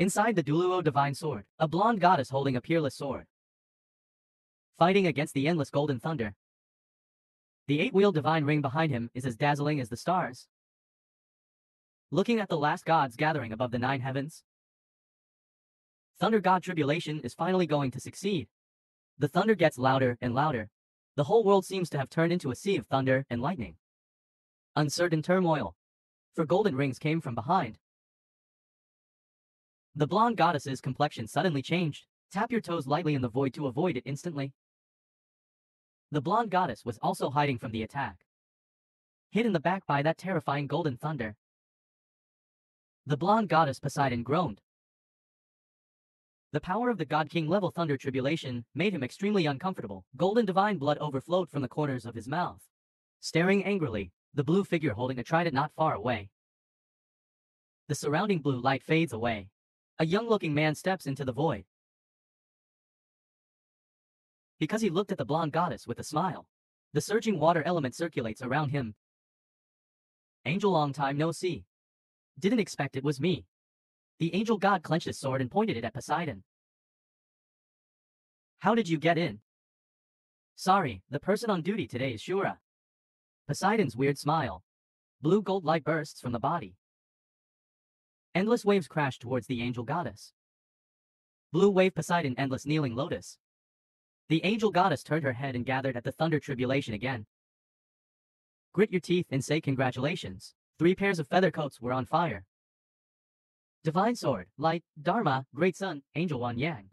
Inside the Douluo Divine Sword, a blonde goddess holding a peerless sword, fighting against the endless golden thunder. The eight-wheeled divine ring behind him is as dazzling as the stars. Looking at the last gods gathering above the nine heavens, Thunder God Tribulation is finally going to succeed. The thunder gets louder and louder. The whole world seems to have turned into a sea of thunder and lightning. Uncertain turmoil. For golden rings came from behind. The blonde goddess's complexion suddenly changed. Tap your toes lightly in the void to avoid it instantly. The blonde goddess was also hiding from the attack, hit in the back by that terrifying golden thunder. The blonde goddess Poseidon groaned. The power of the God King level thunder tribulation made him extremely uncomfortable. Golden divine blood overflowed from the corners of his mouth. Staring angrily, the blue figure holding a trident not far away. The surrounding blue light fades away. A young-looking man steps into the void, because he looked at the blonde goddess with a smile. The surging water element circulates around him. Angel, long time no see. Didn't expect it was me. The angel god clenched his sword and pointed it at Poseidon. How did you get in? Sorry, the person on duty today is Shura. Poseidon's weird smile. Blue gold light bursts from the body. Endless waves crash towards the angel goddess. Blue wave Poseidon, endless kneeling lotus. The angel goddess turned her head and gathered at the thunder tribulation again. Grit your teeth and say congratulations. 3 pairs of feather coats were on fire. Divine sword, light, dharma, great sun, angel Huang Yang.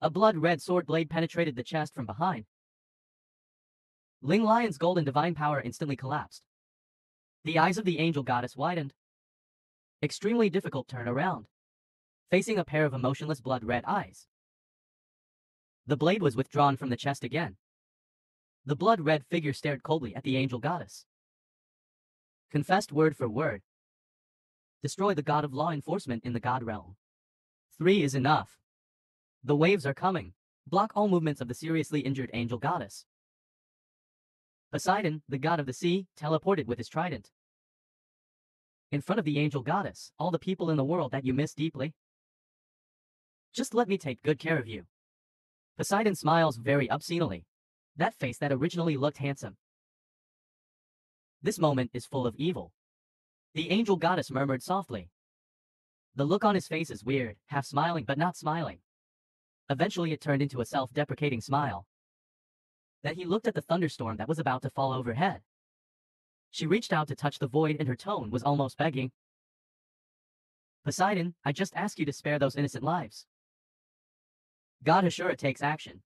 A blood-red sword blade penetrated the chest from behind. Ling Lion's golden divine power instantly collapsed. The eyes of the angel goddess widened. Extremely difficult turn around, facing a pair of emotionless blood-red eyes. The blade was withdrawn from the chest again. The blood-red figure stared coldly at the angel goddess. Confessed word for word. Destroy the god of law enforcement in the god realm. 3 is enough. The waves are coming. Block all movements of the seriously injured angel goddess. Poseidon, the god of the sea, teleported with his trident. In front of the angel goddess, all the people in the world that you miss deeply. Just let me take good care of you. Poseidon smiles very obscenely. That face that originally looked handsome, this moment is full of evil. The angel goddess murmured softly. The look on his face is weird, half smiling but not smiling. Eventually it turned into a self-deprecating smile. Then he looked at the thunderstorm that was about to fall overhead. She reached out to touch the void and her tone was almost begging. Poseidon, I just ask you to spare those innocent lives. God Ashura takes action,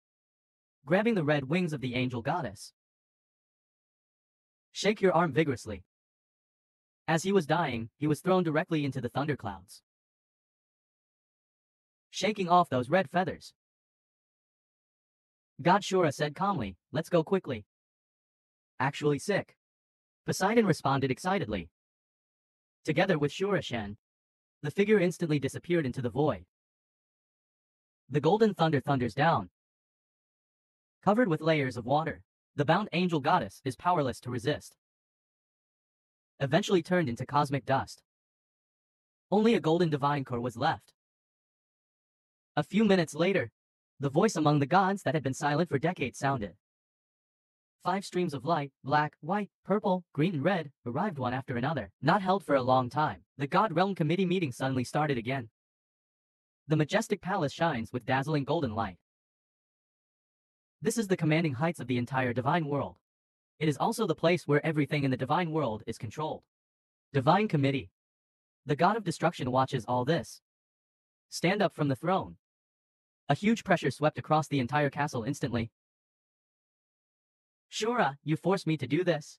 grabbing the red wings of the angel goddess. Shake your arm vigorously. As he was dying, he was thrown directly into the thunderclouds, shaking off those red feathers. God Ashura said calmly, let's go quickly. Actually sick. Poseidon responded excitedly. Together with Shura Shen, the figure instantly disappeared into the void. The golden thunder thunders down, covered with layers of water. The bound angel goddess is powerless to resist, eventually turned into cosmic dust. Only a golden divine core was left. A few minutes later, the voice among the gods that had been silent for decades sounded. 5 streams of light, black, white, purple, green and red, arrived one after another, not held for a long time. The God Realm Committee meeting suddenly started again. The majestic palace shines with dazzling golden light. This is the commanding heights of the entire divine world. It is also the place where everything in the divine world is controlled. Divine Committee. The God of Destruction watches all this. Stand up from the throne. A huge pressure swept across the entire castle instantly. Shura, you forced me to do this.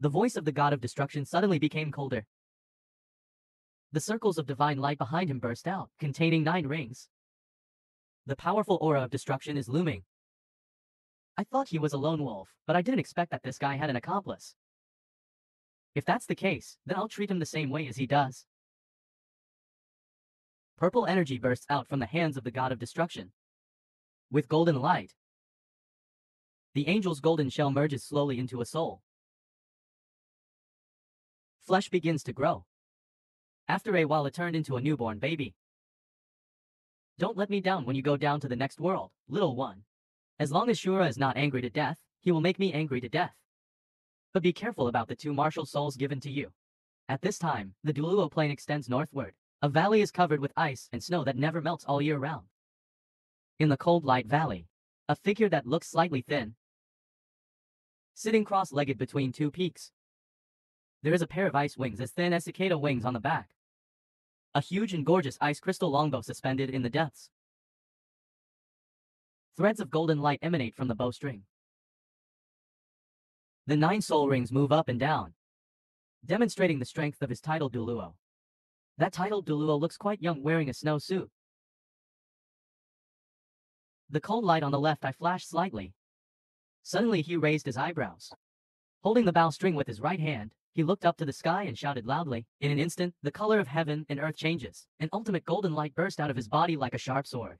The voice of the God of Destruction suddenly became colder. The circles of divine light behind him burst out, containing 9 rings. The powerful aura of destruction is looming. I thought he was a lone wolf, but I didn't expect that this guy had an accomplice. If that's the case, then I'll treat him the same way as he does. Purple energy bursts out from the hands of the God of Destruction, with golden light. The angel's golden shell merges slowly into a soul. Flesh begins to grow. After a while it turned into a newborn baby. Don't let me down when you go down to the next world, little one. As long as Shura is not angry to death, he will make me angry to death. But be careful about the two martial souls given to you. At this time, the Douluo plain extends northward. A valley is covered with ice and snow that never melts all year round. In the cold light valley, a figure that looks slightly thin, sitting cross-legged between two peaks. There is a pair of ice wings as thin as cicada wings on the back. A huge and gorgeous ice crystal longbow suspended in the depths. Threads of golden light emanate from the bowstring. The 9 soul rings move up and down, demonstrating the strength of his title Douluo. That title Douluo looks quite young wearing a snow suit. The cold light on the left eye flashed slightly. Suddenly he raised his eyebrows. Holding the bowstring with his right hand, he looked up to the sky and shouted loudly. In an instant, the color of heaven and earth changes. An ultimate golden light burst out of his body like a sharp sword.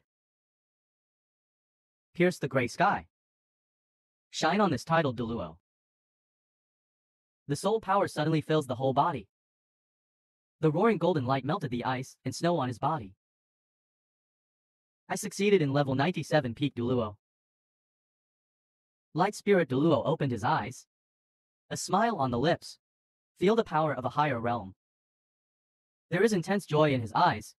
Pierce the gray sky. Shine on this title Douluo. The soul power suddenly fills the whole body. The roaring golden light melted the ice and snow on his body. I succeeded in level 97 peak Douluo. Light Spirit Douluo opened his eyes. A smile on the lips. Feel the power of a higher realm. There is intense joy in his eyes.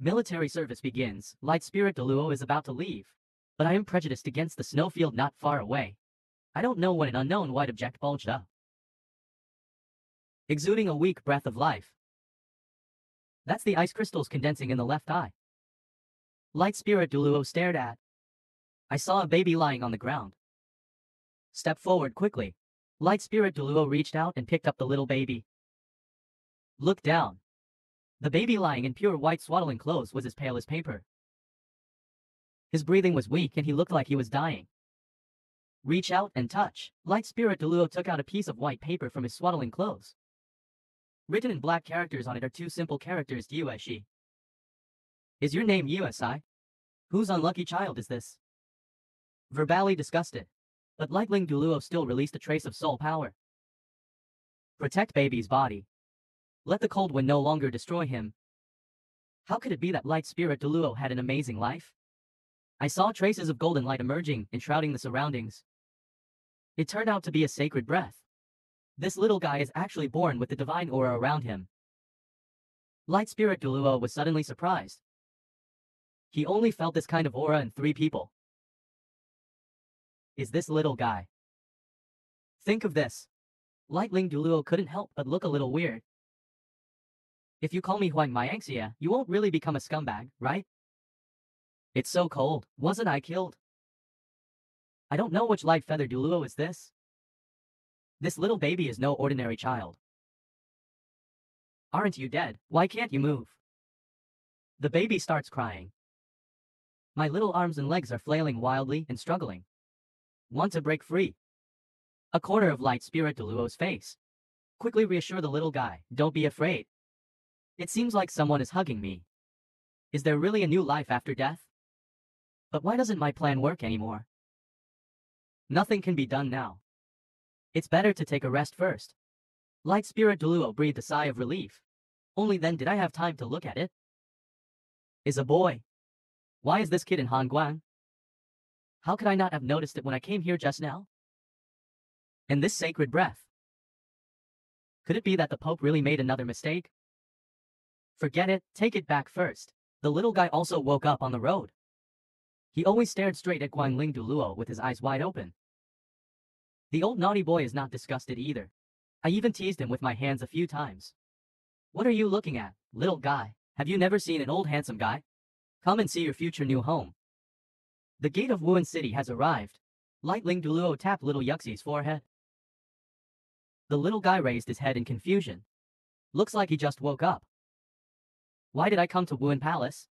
Military service begins. Light Spirit Douluo is about to leave. But I am prejudiced against the snowfield not far away. I don't know when an unknown white object bulged up, exuding a weak breath of life. That's the ice crystals condensing in the left eye. Light Spirit Douluo stared at. I saw a baby lying on the ground. Step forward quickly. Light Spirit Douluo reached out and picked up the little baby. Look down. The baby lying in pure white swaddling clothes was as pale as paper. His breathing was weak and he looked like he was dying. Reach out and touch. Light Spirit Douluo took out a piece of white paper from his swaddling clothes. Written in black characters on it are 2 simple characters Yueshi. Is your name Yueshi? Whose unlucky child is this? Verbally disgusted, but Lightling Douluo still released a trace of soul power. Protect baby's body. Let the cold wind no longer destroy him. How could it be that Light Spirit Douluo had an amazing life? I saw traces of golden light emerging, enshrouding the surroundings. It turned out to be a sacred breath. This little guy is actually born with the divine aura around him. Light Spirit Douluo was suddenly surprised. He only felt this kind of aura in 3 people. Is this little guy? Think of this. Lightling Douluo couldn't help but look a little weird. If you call me Huang Meiyangxia, you won't really become a scumbag, right? It's so cold, wasn't I killed? I don't know which light feather Douluo is this. This little baby is no ordinary child. Aren't you dead? Why can't you move? The baby starts crying. My little arms and legs are flailing wildly and struggling. Want to break free. A corner of Light Spirit Douluo's face. Quickly reassure the little guy, don't be afraid. It seems like someone is hugging me. Is there really a new life after death? But why doesn't my plan work anymore? Nothing can be done now. It's better to take a rest first. Light Spirit Douluo breathed a sigh of relief. Only then did I have time to look at it. Is a boy. Why is this kid in Hanguang? How could I not have noticed it when I came here just now? And this sacred breath. Could it be that the Pope really made another mistake? Forget it, take it back first. The little guy also woke up on the road. He always stared straight at Guangling Douluo with his eyes wide open. The old naughty boy is not disgusted either. I even teased him with my hands a few times. What are you looking at, little guy? Have you never seen an old handsome guy? Come and see your future new home. The gate of Wuhan City has arrived. Lightling Douluo tapped little Yuxi's forehead. The little guy raised his head in confusion. Looks like he just woke up. Why did I come to Wuhan Palace?